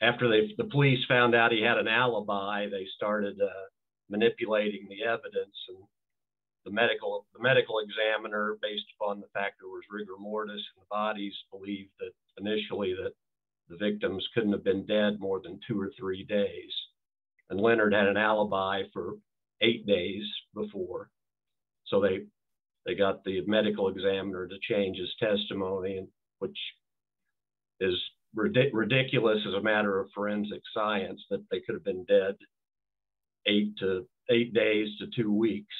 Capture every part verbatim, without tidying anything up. after they, the police found out he had an alibi, they started uh, manipulating the evidence, and the medical the medical examiner, based upon the fact there was rigor mortis in the bodies, believed that initially that the victims couldn't have been dead more than two or three days. And Leonard had an alibi for eight days before. So they they got the medical examiner to change his testimony, which is ridic- ridiculous as a matter of forensic science, that they could have been dead eight to eight days to two weeks.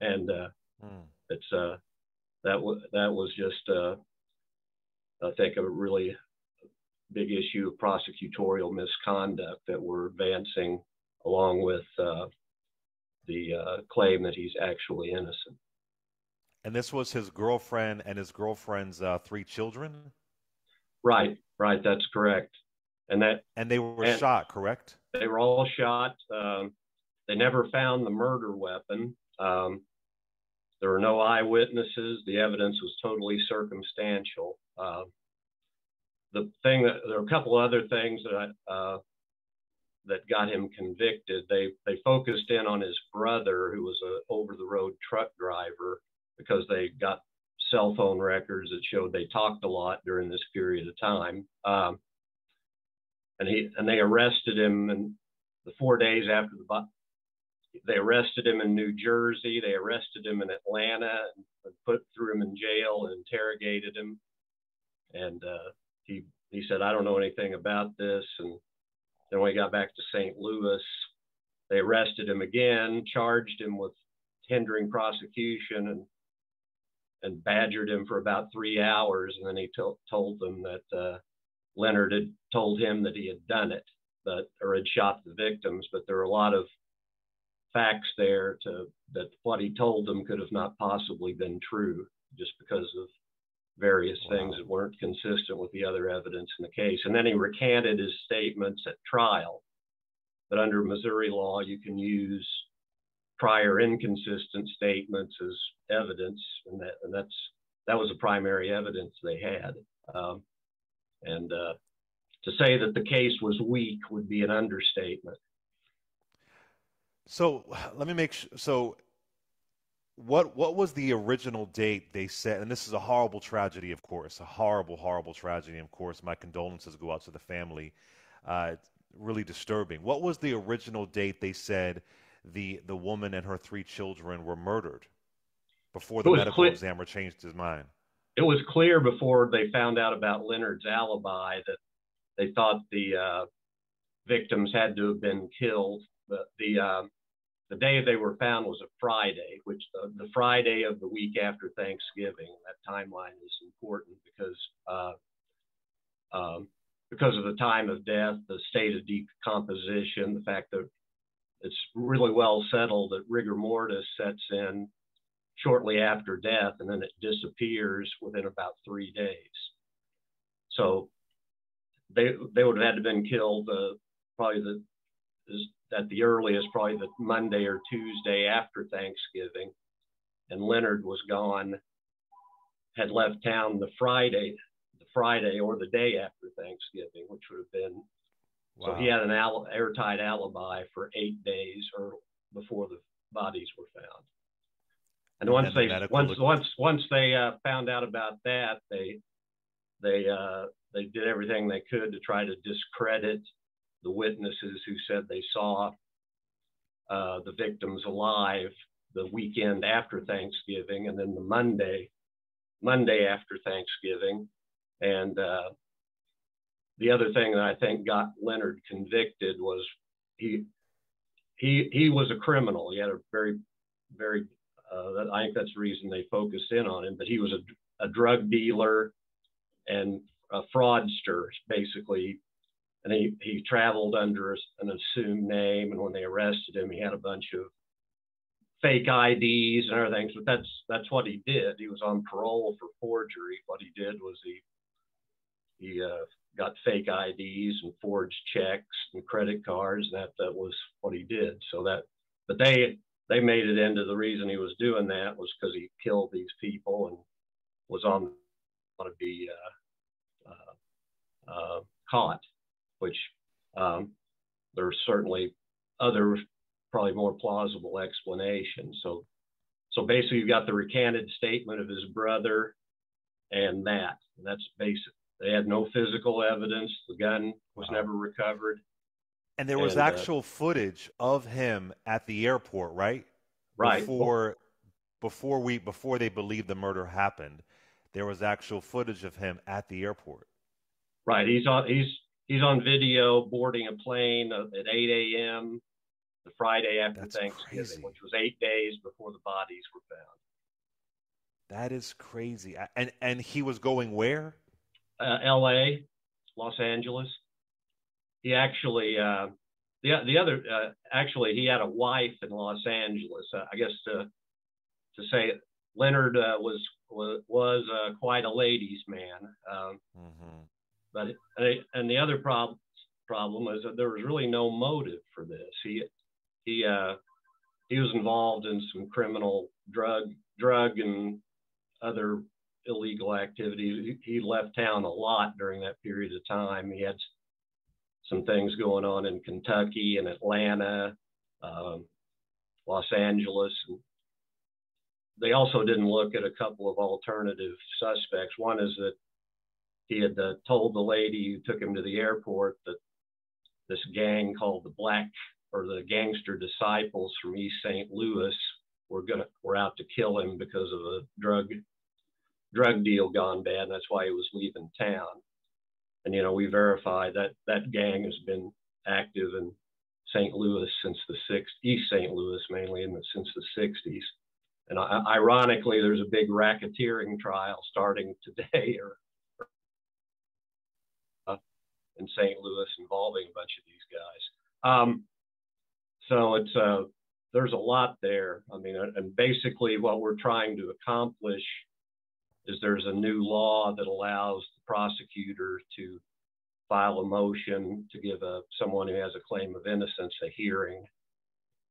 And uh, mm. it's uh, that, w- that was just, uh, I think, a really big issue of prosecutorial misconduct that we're advancing along with uh, the uh, claim that he's actually innocent. And this was his girlfriend and his girlfriend's uh, three children? Right, right, that's correct. And that and they were and shot, correct? They were all shot. Um, they never found the murder weapon. Um, there were no eyewitnesses. The evidence was totally circumstantial. Uh, the thing that there are a couple other things that I, uh, that got him convicted. They they focused in on his brother, who was an over-the-road truck driver, because they got cell phone records that showed they talked a lot during this period of time. Um, and he and they arrested him, and the four days after the they arrested him in New Jersey. They arrested him in Atlanta and put threw him in jail and interrogated him. And uh, he he said, I don't know anything about this. And then when he got back to Saint Louis, they arrested him again, charged him with hindering prosecution, and and badgered him for about three hours. And then he t- told them that uh, Leonard had told him that he had done it, but or had shot the victims. But there were a lot of facts there to that what he told them could have not possibly been true, just because of various wow. things that weren't consistent with the other evidence in the case. And then he recanted his statements at trial. But under Missouri law, you can use prior inconsistent statements as evidence, and that and that's that was the primary evidence they had. Um, and uh, to say that the case was weak would be an understatement. So let me make sure. So what what was the original date they said? And this is a horrible tragedy, of course, a horrible, horrible tragedy. Of course, my condolences go out to the family. Uh, really disturbing. What was the original date they said the the woman and her three children were murdered, before the medical clear, examiner changed his mind? It was clear before they found out about Leonard's alibi that they thought the uh, victims had to have been killed. But the uh, the day they were found was a Friday, which the, the Friday of the week after Thanksgiving. That timeline is important because uh, um, because of the time of death, the state of decomposition, the fact that it's really well settled that rigor mortis sets in shortly after death, and then it disappears within about three days. So they they would have had to have been killed uh, probably the, at the earliest, probably the Monday or Tuesday after Thanksgiving. And Leonard was gone, had left town the Friday, the Friday or the day after Thanksgiving, which would have been So wow. he had an al- airtight alibi for eight days or before the bodies were found. And, and once they the once look- once once they uh, found out about that, they they uh, they did everything they could to try to discredit the witnesses who said they saw uh, the victims alive the weekend after Thanksgiving, and then the Monday Monday after Thanksgiving, and. Uh, The other thing that I think got Leonard convicted was he he he was a criminal. He had a very, very, uh, that, I think that's the reason they focused in on him, but he was a, a drug dealer and a fraudster, basically. And he, he traveled under an assumed name. And when they arrested him, he had a bunch of fake I Ds and other things, but that's, that's what he did. He was on parole for forgery. What he did was he, he, uh, got fake I Ds and forged checks and credit cards. That that was what he did. So that, but they they made it into the reason he was doing that was because he killed these people and was on want to be uh, uh, uh, caught, which Um, there's certainly other, probably more plausible explanations. So, so basically, you've got the recanted statement of his brother, and that, and that's basic. They had no physical evidence. The gun was wow. never recovered. And there was and, actual uh, footage of him at the airport, right? Right. Before, before we, before they believed the murder happened, there was actual footage of him at the airport. Right. He's on. He's he's on video boarding a plane at eight A M the Friday after That's Thanksgiving, crazy. Which was eight days before the bodies were found. That is crazy. And and he was going where? Uh, L A, Los Angeles. He actually, uh, the the other, uh, actually, he had a wife in Los Angeles. Uh, I guess to to say Leonard uh, was was, was uh, quite a ladies' man. Um, mm-hmm. But and the other problem problem is that there was really no motive for this. He he uh, he was involved in some criminal drug drug and other illegal activities. He left town a lot during that period of time. He had some things going on in Kentucky and Atlanta, um, Los Angeles. They also didn't look at a couple of alternative suspects. One is that he had uh, told the lady who took him to the airport that this gang called the Black or the Gangster Disciples from East Saint Louis were gonna were out to kill him because of a drug drug deal gone bad. And that's why he was leaving town. And, you know, we verify that that gang has been active in Saint Louis since the sixties, East Saint Louis mainly, and since the sixties. And uh, ironically, there's a big racketeering trial starting today or, uh, in Saint Louis involving a bunch of these guys. Um, so it's uh, there's a lot there. I mean, uh, and basically what we're trying to accomplish is there's a new law that allows the prosecutor to file a motion to give a, someone who has a claim of innocence a hearing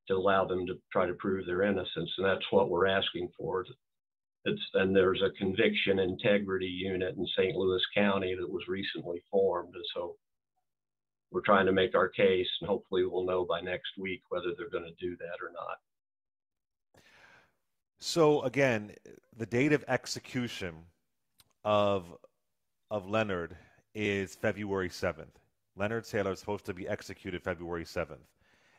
to allow them to try to prove their innocence. And that's what we're asking for. It's, and there's a conviction integrity unit in Saint Louis County that was recently formed. And so we're trying to make our case, and hopefully we'll know by next week whether they're going to do that or not. So again, the date of execution of of Leonard is February seventh. Leonard Taylor is supposed to be executed February seventh,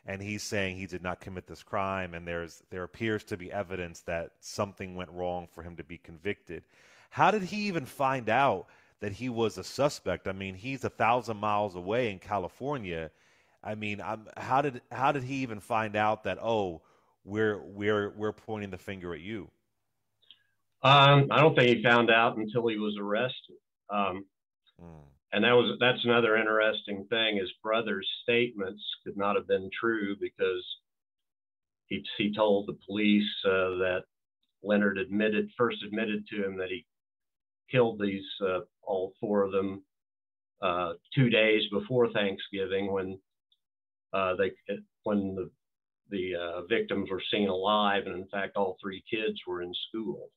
and he's saying he did not commit this crime, and there's there appears to be evidence that something went wrong for him to be convicted. How did he even find out that he was a suspect? I mean, he's a thousand miles away in California. I mean, I'm, how did how did he even find out that, oh, We're we're we're pointing the finger at you? Um, I don't think he found out until he was arrested, um, mm. and that was that's another interesting thing. His brother's statements could not have been true because he he told the police uh, that Leonard admitted first admitted to him that he killed these uh, all four of them uh, two days before Thanksgiving when uh, they when the the uh, victims were seen alive. And in fact, all three kids were in school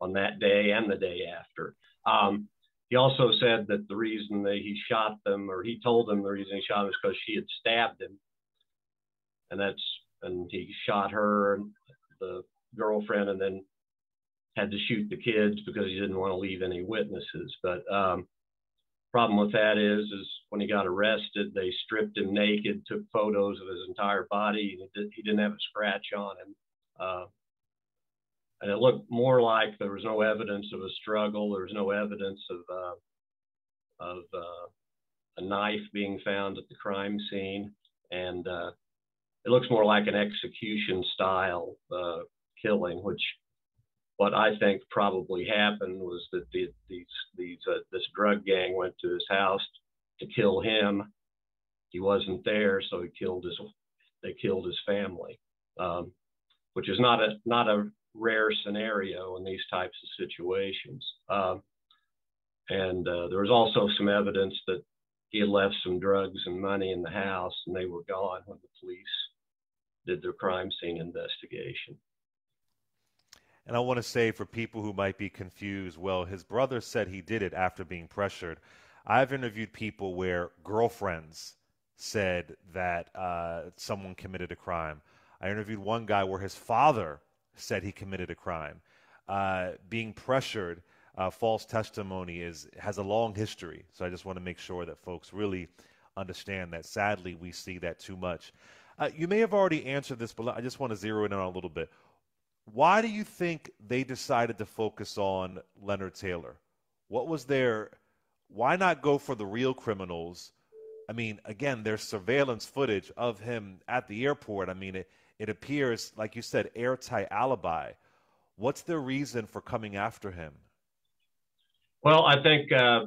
on that day and the day after. Um, he also said that the reason that he shot them, or he told them the reason he shot them, is because she had stabbed him. And that's, and he shot her, the girlfriend, and then had to shoot the kids because he didn't want to leave any witnesses. But um, problem with that is, is when he got arrested, they stripped him naked, took photos of his entire body. And he didn't have a scratch on him. Uh, and it looked more like there was no evidence of a struggle. There was no evidence of, uh, of uh, a knife being found at the crime scene. And uh, it looks more like an execution style uh, killing, which what I think probably happened was that the, these, these, uh, this drug gang went to his house to kill him. He wasn't there, so he killed his. They killed his family, um, which is not a not a rare scenario in these types of situations. Um, and uh, there was also some evidence that he had left some drugs and money in the house, and they were gone when the police did their crime scene investigation. And I want to say, for people who might be confused, well, his brother said he did it after being pressured. I've interviewed people where girlfriends said that uh, someone committed a crime. I interviewed one guy where his father said he committed a crime. Uh, being pressured, uh, false testimony is has a long history. So I just want to make sure that folks really understand that. Sadly, we see that too much. Uh, you may have already answered this, but I just want to zero in on it a little bit. Why do you think they decided to focus on Leonard Taylor? What was their, why not go for the real criminals? I mean, again, there's surveillance footage of him at the airport. I mean, it, it appears, like you said, airtight alibi. What's their reason for coming after him? Well, I think uh,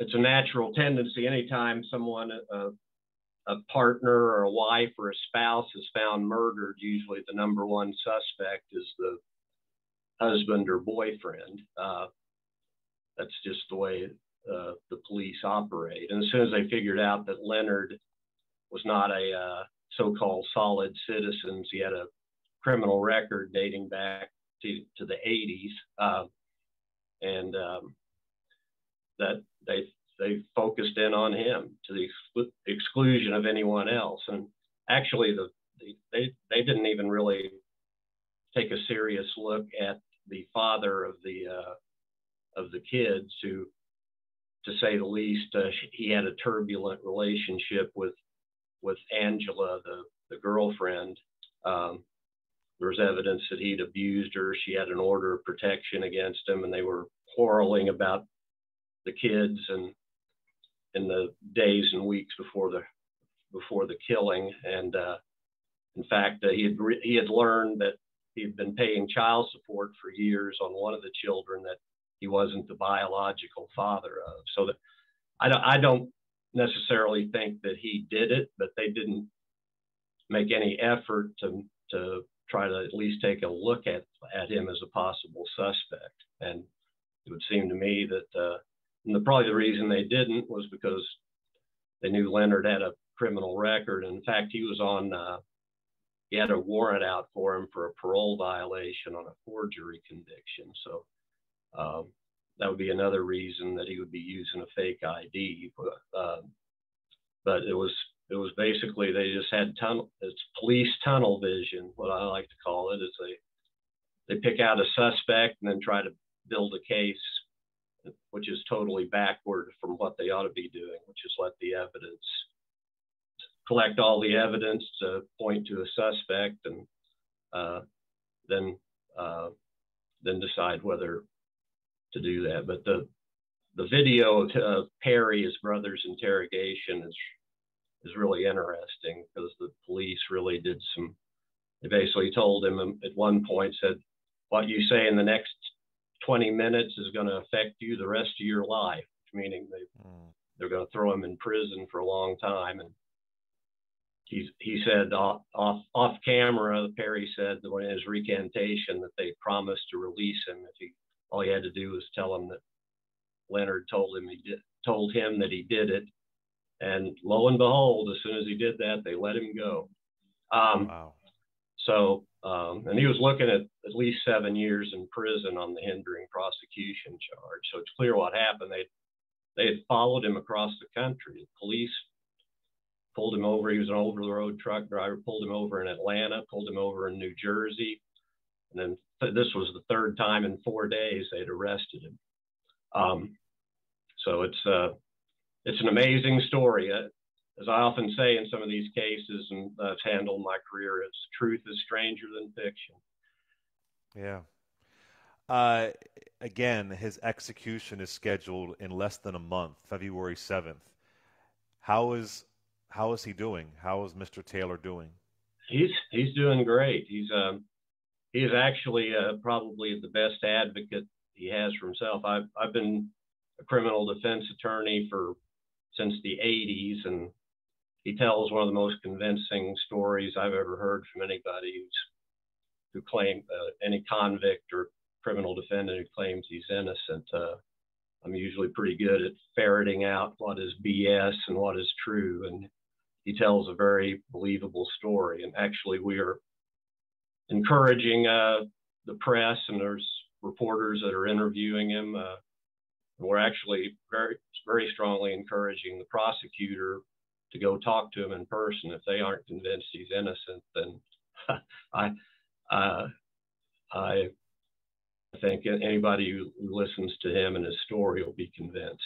it's a natural tendency. Anytime someone, uh, a partner or a wife or a spouse is found murdered, usually the number one suspect is the husband or boyfriend. Uh, that's just the way uh, the police operate. And as soon as they figured out that Leonard was not a uh, so-called solid citizen, he had a criminal record dating back to, to the eighties, uh, and um, that they they focused in on him to the exclu exclusion of anyone else. And actually, the, the, they, they didn't even really take a serious look at the father of the, uh, of the kids who, to say the least, uh, he had a turbulent relationship with, with Angela, the, the girlfriend. Um, there was evidence that he'd abused her. She had an order of protection against him, and they were quarreling about the kids and in the days and weeks before the before the killing. And uh, in fact, uh, he had re he had learned that he had been paying child support for years on one of the children that he wasn't the biological father of. So that I don't I don't necessarily think that he did it, but they didn't make any effort to to try to at least take a look at at him as a possible suspect. And it would seem to me that uh, and the, probably the reason they didn't was because they knew Leonard had a criminal record. In fact, he was on, uh, he had a warrant out for him for a parole violation on a forgery conviction. So um, that would be another reason that he would be using a fake I D. But, uh, but it was, it was basically, they just had tunnel, it's police tunnel vision, what I like to call it, is they, they pick out a suspect and then try to build a case, which is totally backward from what they ought to be doing, which is let the evidence, collect all the evidence to point to a suspect, and uh, then uh, then decide whether to do that. But the the video of uh, Perry, his brother's interrogation, is is really interesting, because the police really did some. They basically told him at one point, said, "What you say in the next twenty minutes is going to affect you the rest of your life," meaning they, mm. they're going to throw him in prison for a long time. And he, he said off, off, off camera, Perry said that when his recantation that they promised to release him if he, all he had to do was tell him that Leonard told him he did, told him that he did it. And lo and behold, as soon as he did that, they let him go. Um, wow. So, um, and he was looking at at least seven years in prison on the hindering prosecution charge. So it's clear what happened. They they had followed him across the country. The police pulled him over. He was an over-the-road truck driver, pulled him over in Atlanta, pulled him over in New Jersey. And then th this was the third time in four days they'd arrested him. Um, so it's, uh, it's an amazing story. Uh, As I often say in some of these cases, and I've handled my career, it's truth is stranger than fiction. Yeah. Uh, again, his execution is scheduled in less than a month, February seventh. How is how is he doing? How is Mister Taylor doing? He's he's doing great. He's um he's actually uh, probably the best advocate he has for himself. I've I've been a criminal defense attorney for since the eighties, and he tells one of the most convincing stories I've ever heard from anybody who's, who claimed, uh, any convict or criminal defendant who claims he's innocent. Uh, I'm usually pretty good at ferreting out what is B S and what is true. And he tells a very believable story. And actually we are encouraging uh, the press, and there's reporters that are interviewing him. Uh, we're actually very, very strongly encouraging the prosecutor to go talk to him in person. If they aren't convinced he's innocent, then I, uh, I think anybody who listens to him and his story will be convinced.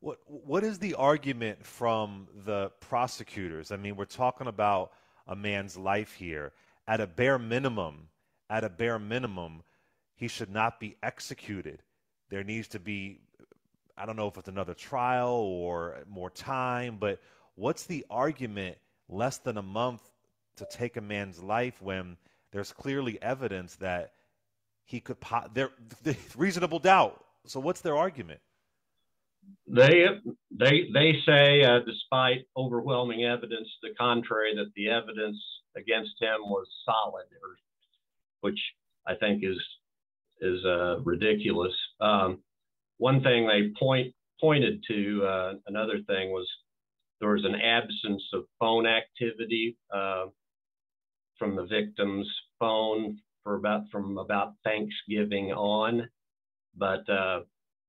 What, what is the argument from the prosecutors? I mean, we're talking about a man's life here. At a bare minimum, at a bare minimum, he should not be executed. There needs to be, I don't know if it's another trial or more time, but what's the argument less than a month to take a man's life when there's clearly evidence that he could, po there, reasonable doubt. So what's their argument? They, they, they say, uh, despite overwhelming evidence to the contrary, that the evidence against him was solid, or, which I think is, is uh, ridiculous. Um, one thing they point, pointed to, uh, another thing was there was an absence of phone activity uh, from the victim's phone for about, from about Thanksgiving on, but uh,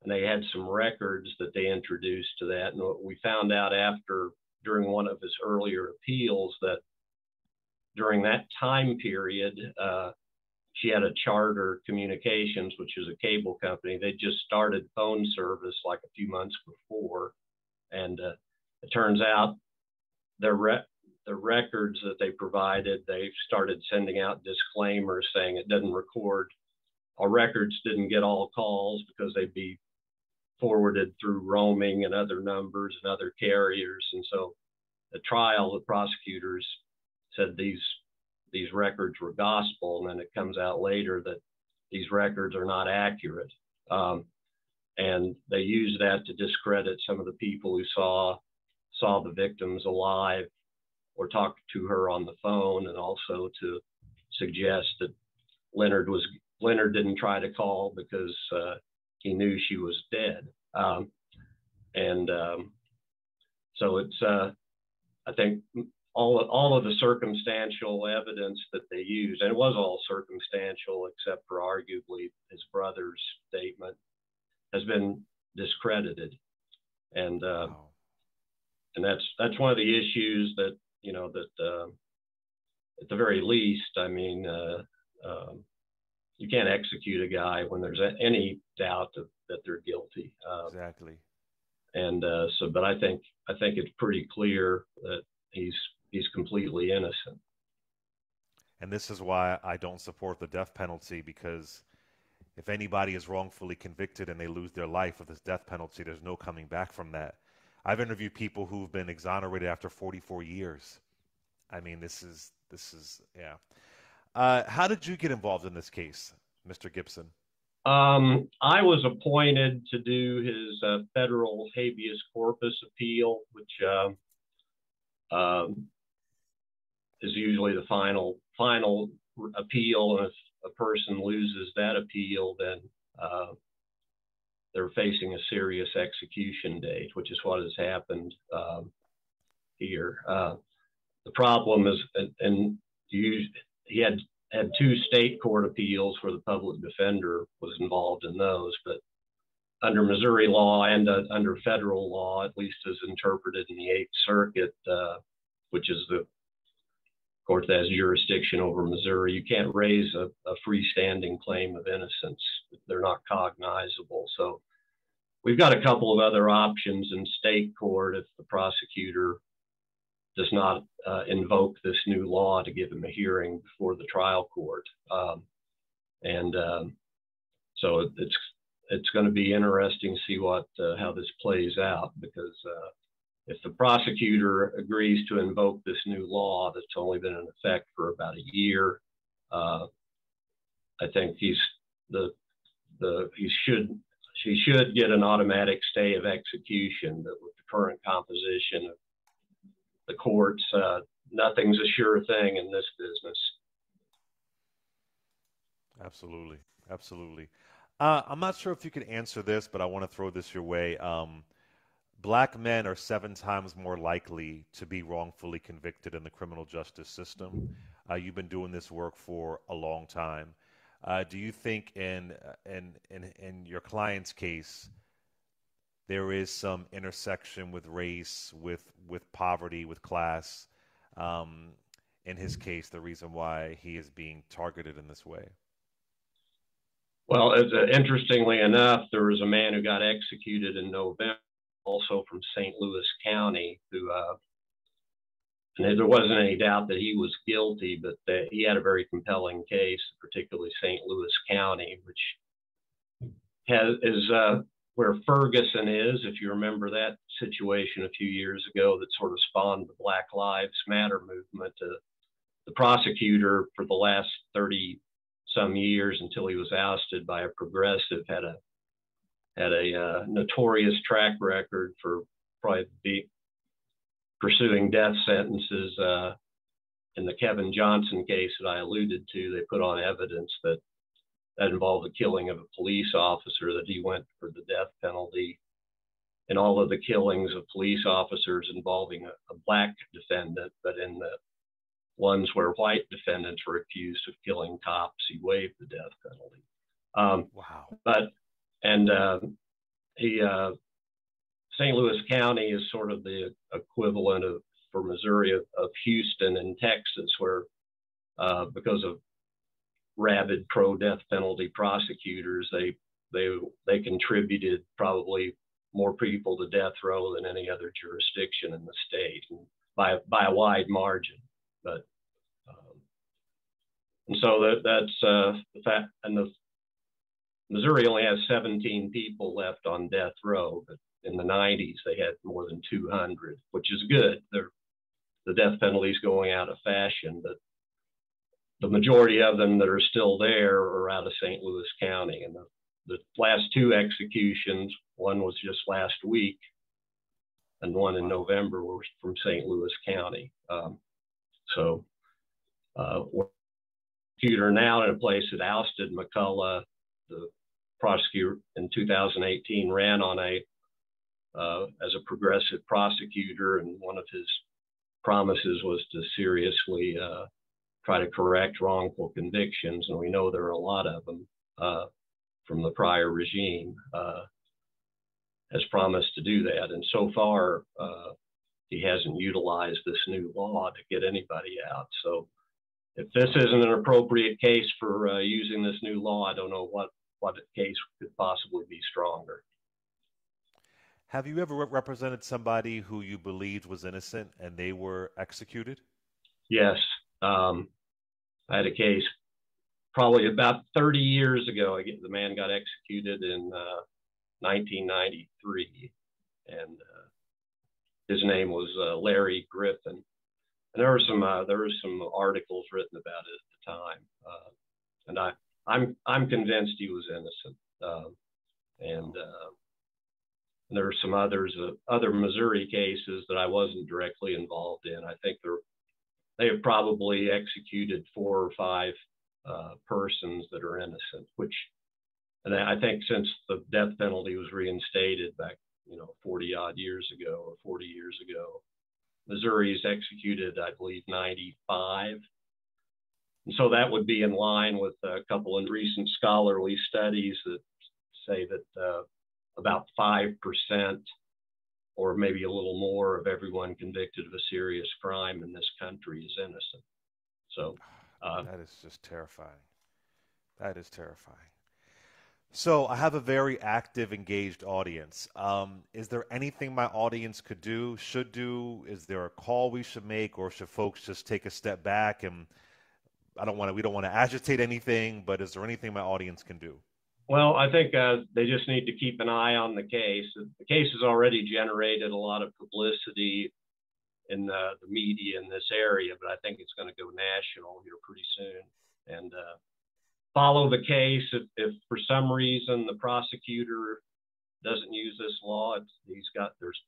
and they had some records that they introduced to that. And what we found out after, during one of his earlier appeals, that during that time period, uh, she had a Charter Communications, which is a cable company. They just started phone service like a few months before. And uh, it turns out the, re the records that they provided, they started sending out disclaimers saying it doesn't record. Our records didn't get all calls because they'd be forwarded through roaming and other numbers and other carriers. And so the trial, the prosecutors said these these records were gospel, and then it comes out later that these records are not accurate. Um, and they use that to discredit some of the people who saw, saw the victims alive or talked to her on the phone, and also to suggest that Leonard, was, Leonard didn't try to call because uh, he knew she was dead. Um, and um, so it's, uh, I think, All of, all of the circumstantial evidence that they used, and it was all circumstantial except for arguably his brother's statement, has been discredited. And uh, wow. and that's that's one of the issues that, you know, that uh, at the very least, I mean, uh, uh, you can't execute a guy when there's any doubt of, that they're guilty. Um, exactly. And uh, so, but I think I think it's pretty clear that he's he's completely innocent. And this is why I don't support the death penalty, because if anybody is wrongfully convicted and they lose their life with this death penalty, there's no coming back from that. I've interviewed people who've been exonerated after forty-four years. I mean, this is, this is, yeah. Uh, how did you get involved in this case, Mister Gibson? Um, I was appointed to do his uh, federal habeas corpus appeal, which, uh, Um, is usually the final final appeal, and if a person loses that appeal, then uh, they're facing a serious execution date, which is what has happened um, here. Uh, the problem is, and, and you, he had had two state court appeals where the public defender was involved in those, but under Missouri law and uh, under federal law, at least as interpreted in the Eighth Circuit, uh, which is the court that has jurisdiction over Missouri, you can't raise a, a freestanding claim of innocence. They're not cognizable. So we've got a couple of other options in state court if the prosecutor does not uh, invoke this new law to give him a hearing before the trial court. Um, and um, so it, it's it's going to be interesting to see what, uh, how this plays out, because uh, if the prosecutor agrees to invoke this new law that's only been in effect for about a year, uh, I think he's the, the, he should, she should get an automatic stay of execution. But with the current composition of the courts, uh, nothing's a sure thing in this business. Absolutely. Absolutely. Uh, I'm not sure if you can answer this, but I want to throw this your way. Um, black men are seven times more likely to be wrongfully convicted in the criminal justice system. Uh, you've been doing this work for a long time. Uh, do you think in, in, in, in your client's case, there is some intersection with race, with with poverty, with class. Um, in his case, the reason why he is being targeted in this way. Well, as, uh, interestingly enough, there was a man who got executed in November, also from Saint Louis County, who, uh, and there wasn't any doubt that he was guilty, but that he had a very compelling case, particularly Saint Louis County, which has, is uh, where Ferguson is, if you remember that situation a few years ago that sort of spawned the Black Lives Matter movement. Uh, the prosecutor for the last thirty some years until he was ousted by a progressive had a had a uh, notorious track record for probably be pursuing death sentences. Uh, in the Kevin Johnson case that I alluded to, they put on evidence that that involved the killing of a police officer, that he went for the death penalty, and all of the killings of police officers involving a, a black defendant, but in the ones where white defendants were accused of killing cops, he waived the death penalty. Um, wow. But, and uh, he, uh, Saint Louis County is sort of the equivalent of, for Missouri, of, of Houston and Texas, where uh, because of rabid pro-death penalty prosecutors, they, they, they contributed probably more people to death row than any other jurisdiction in the state, and by, by a wide margin. But um, and so that, that's uh, the fact. And the Missouri only has seventeen people left on death row, but in the nineties they had more than two hundred, which is good. They're, the death penalty is going out of fashion, but the majority of them that are still there are out of Saint Louis County. And the, the last two executions, one was just last week, and one in November, were from Saint Louis County. Um, So uh, we're prosecutor now in a place that ousted McCullough. The prosecutor in two thousand eighteen ran on a, uh, as a progressive prosecutor, and one of his promises was to seriously uh, try to correct wrongful convictions. And we know there are a lot of them uh, from the prior regime, uh, has promised to do that. And so far, uh, he hasn't utilized this new law to get anybody out. So if this isn't an appropriate case for uh, using this new law, I don't know what, what case could possibly be stronger. Have you ever re- represented somebody who you believed was innocent and they were executed? Yes. Um, I had a case probably about thirty years ago. I get, the man got executed in uh, nineteen ninety-three. And uh, his name was uh, Larry Griffin, and there were some uh, there were some articles written about it at the time, uh, and I I'm I'm convinced he was innocent, uh, and, uh, and there were some others uh, other Missouri cases that I wasn't directly involved in. I think they're they have probably executed four or five uh, persons that are innocent, which, and I think since the death penalty was reinstated back, you know, forty odd years ago or forty years ago. Missouri's executed, I believe, ninety-five. And so that would be in line with a couple of recent scholarly studies that say that uh, about five percent or maybe a little more of everyone convicted of a serious crime in this country is innocent. So uh, that is just terrifying. That is terrifying. So I have a very active, engaged audience. Um, is there anything my audience could do, should do? Is there a call we should make, or should folks just take a step back? And I don't want to, we don't want to agitate anything, but is there anything my audience can do? Well, I think uh, they just need to keep an eye on the case. The case has already generated a lot of publicity in the, the media in this area, but I think it's going to go national here pretty soon. And uh, follow the case. If, if for some reason the prosecutor doesn't use this law, it's, he's got there's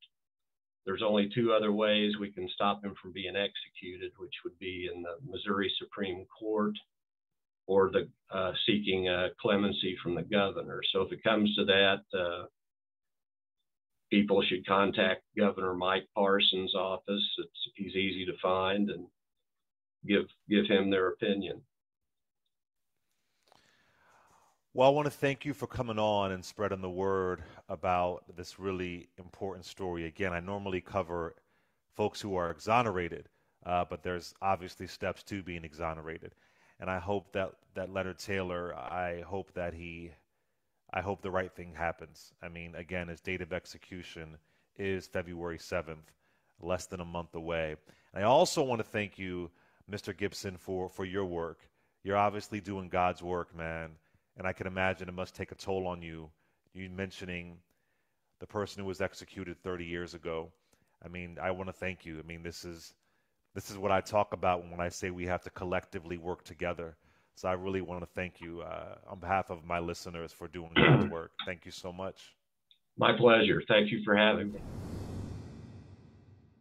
there's only two other ways we can stop him from being executed, which would be in the Missouri Supreme Court or the uh, seeking uh, clemency from the governor. So if it comes to that, uh, people should contact Governor Mike Parson's office. It's, he's easy to find, and give give him their opinion. Well, I want to thank you for coming on and spreading the word about this really important story. Again, I normally cover folks who are exonerated, uh, but there's obviously steps to being exonerated. And I hope that, that Leonard Taylor, I hope that he, I hope the right thing happens. I mean, again, his date of execution is February seventh, less than a month away. And I also want to thank you, Mister Gibson, for, for your work. You're obviously doing God's work, man. And I can imagine it must take a toll on you. You mentioning the person who was executed thirty years ago. I mean, I want to thank you. I mean, this is this is what I talk about when I say we have to collectively work together. So I really want to thank you uh, on behalf of my listeners for doing God's work. Thank you so much. My pleasure. Thank you for having me.